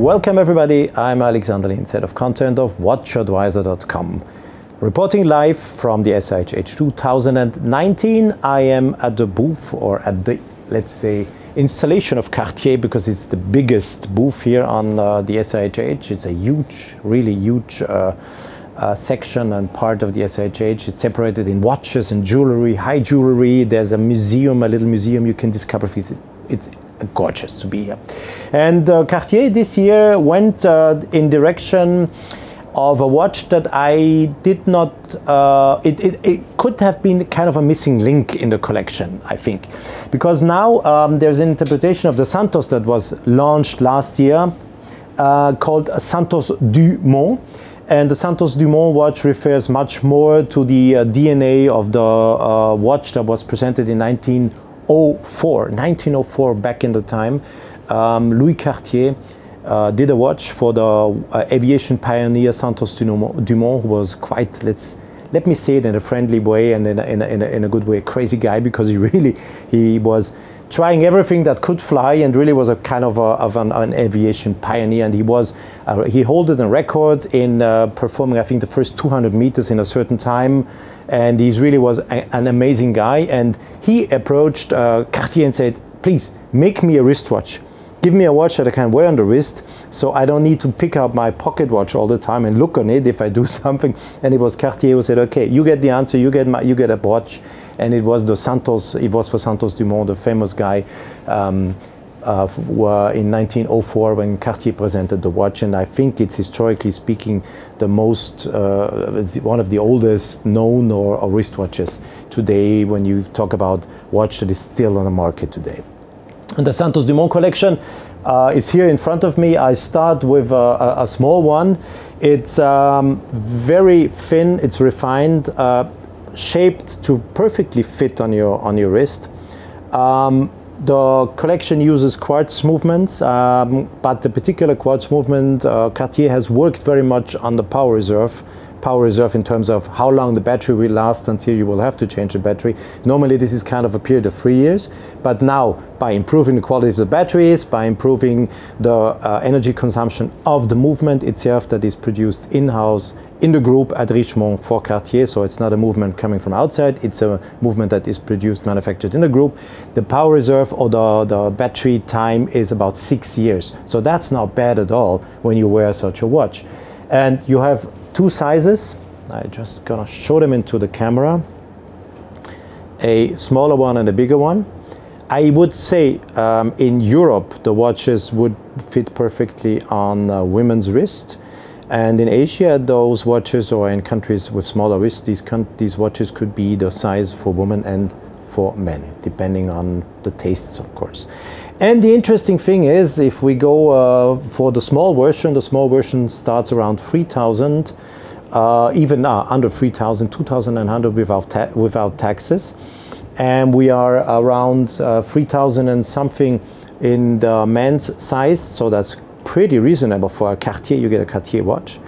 Welcome everybody, I'm Alexander Linz, Head of Content of watchadvisor.com. Reporting live from the SIHH 2019, I am at the booth, or at the, let's say, installation of Cartier, because it's the biggest booth here on the SIHH. It's a huge, really huge section and part of the SIHH. It's separated in watches and jewelry, high jewelry. There's a museum, a little museum you can discover. It's gorgeous to be here. And Cartier this year went in direction of a watch that I did not, it could have been kind of a missing link in the collection, I think. Because now there's an interpretation of the Santos that was launched last year called Santos Dumont. And the Santos Dumont watch refers much more to the DNA of the watch that was presented in 1904 back in the time. Louis Cartier did a watch for the aviation pioneer Santos Dumont, who was quite, let me say it in a friendly way and in a good way, crazy guy, because he was trying everything that could fly and really was a kind of an aviation pioneer. And he held a record in performing, I think, the first 200 meters in a certain time. And he really was an amazing guy. And he approached Cartier and said, please make me a wristwatch. Give me a watch that I can wear on the wrist, so I don't need to pick up my pocket watch all the time and look on it if I do something. And it was Cartier who said, okay, you get the answer, you get a watch. And it was the Santos, it was for Santos Dumont, the famous guy, in 1904 when Cartier presented the watch. And I think it's, historically speaking, the most, one of the oldest known or wristwatches today when you talk about watch that is still on the market today. And the Santos Dumont collection is here in front of me. I start with a small one. It's very thin, it's refined, shaped to perfectly fit on your wrist. The collection uses quartz movements, but the particular quartz movement, Cartier has worked very much on the power reserve. Power reserve in terms of how long the battery will last until you will have to change the battery. Normally this is kind of a period of 3 years, but now by improving the quality of the batteries, by improving the energy consumption of the movement itself that is produced in-house in the group at Richemont for Cartier, so it's not a movement coming from outside, it's a movement that is produced, manufactured in the group. The power reserve or the battery time is about 6 years, so that's not bad at all when you wear such a watch. And you have two sizes. I'm just gonna show them into the camera. A smaller one and a bigger one. I would say in Europe the watches would fit perfectly on a women's wrist, and in Asia those watches, or in countries with smaller wrists, these watches could be the size for women and for men, depending on the tastes, of course. And the interesting thing is, if we go for the small version starts around 3,000, even under 3,000, 2,900 without taxes. And we are around 3,000 and something in the men's size, so that's pretty reasonable for a Cartier. You get a Cartier watch.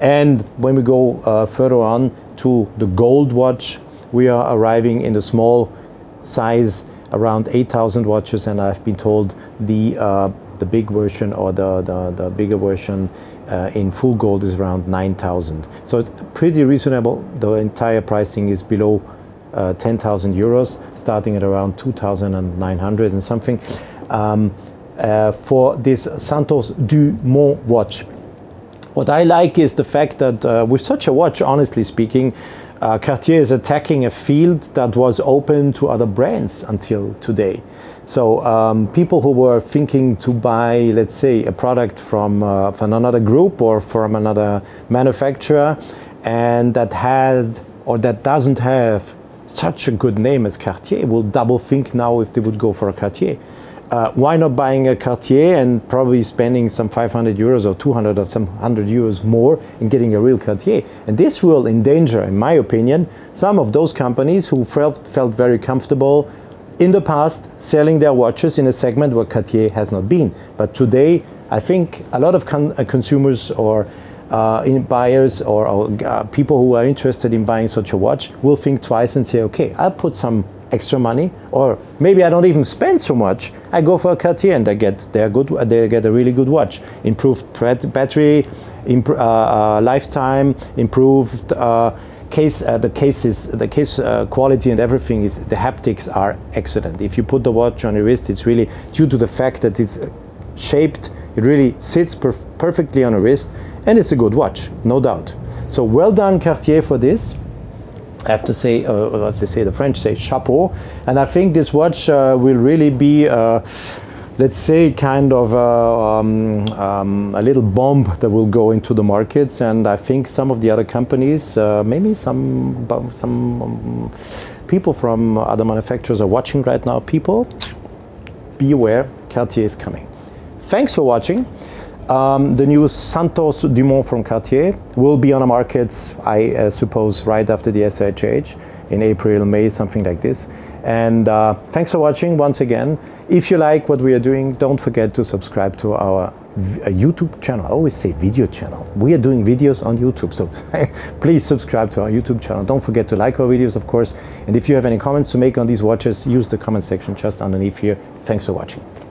And when we go further on to the gold watch, we are arriving in the small size around 8,000 watches, and I've been told the big version, or the bigger version in full gold, is around 9,000. So it's pretty reasonable. The entire pricing is below 10,000 euros, starting at around 2,900 and something for this Santos Dumont watch. What I like is the fact that with such a watch, honestly speaking, Cartier is attacking a field that was open to other brands until today. So people who were thinking to buy, let's say, a product from another group or from another manufacturer, and that had or that doesn't have such a good name as Cartier, will double think now if they would go for a Cartier. Why not buying a Cartier and probably spending some 500 euros or 200 or some 100 euros more in getting a real Cartier? And this will endanger, in my opinion, some of those companies who felt very comfortable in the past selling their watches in a segment where Cartier has not been. But today, I think a lot of consumers or buyers or people who are interested in buying such a watch will think twice and say, okay, I'll put some extra money, or maybe I don't even spend so much. I go for a Cartier and I get they get a really good watch, improved battery, lifetime, improved case. The case quality and everything is, the haptics are excellent. If you put the watch on your wrist, it's really due to the fact that it's shaped. It really sits perfectly on a wrist, and it's a good watch, no doubt. So well done, Cartier, for this. I have to say, as they say, the French say, chapeau. And I think this watch will really be, let's say, kind of a little bomb that will go into the markets. And I think some of the other companies, maybe some people from other manufacturers are watching right now. People, be aware, Cartier is coming. Thanks for watching. The new Santos Dumont from Cartier will be on the markets, I suppose, right after the SIHH in April, May, something like this. And thanks for watching once again. If you like what we are doing, don't forget to subscribe to our YouTube channel. I always say video channel. We are doing videos on YouTube, so please subscribe to our YouTube channel. Don't forget to like our videos, of course. And if you have any comments to make on these watches, use the comment section just underneath here. Thanks for watching.